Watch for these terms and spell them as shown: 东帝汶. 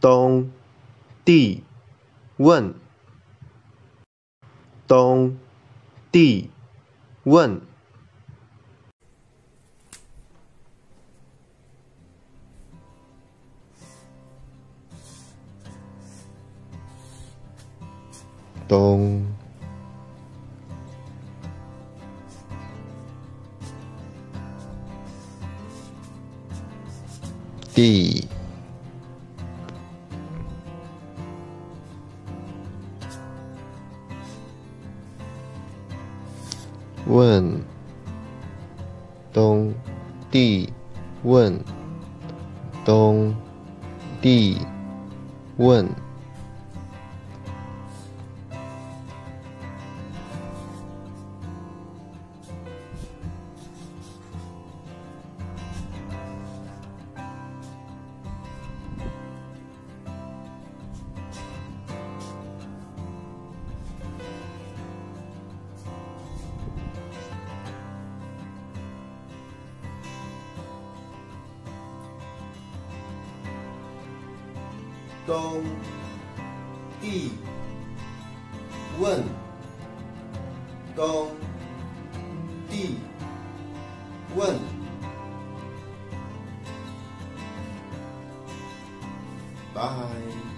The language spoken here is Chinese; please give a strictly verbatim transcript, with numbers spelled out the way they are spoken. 东帝汶，东帝汶。东帝汶，东帝汶，东帝汶。东帝汶，东帝汶。拜。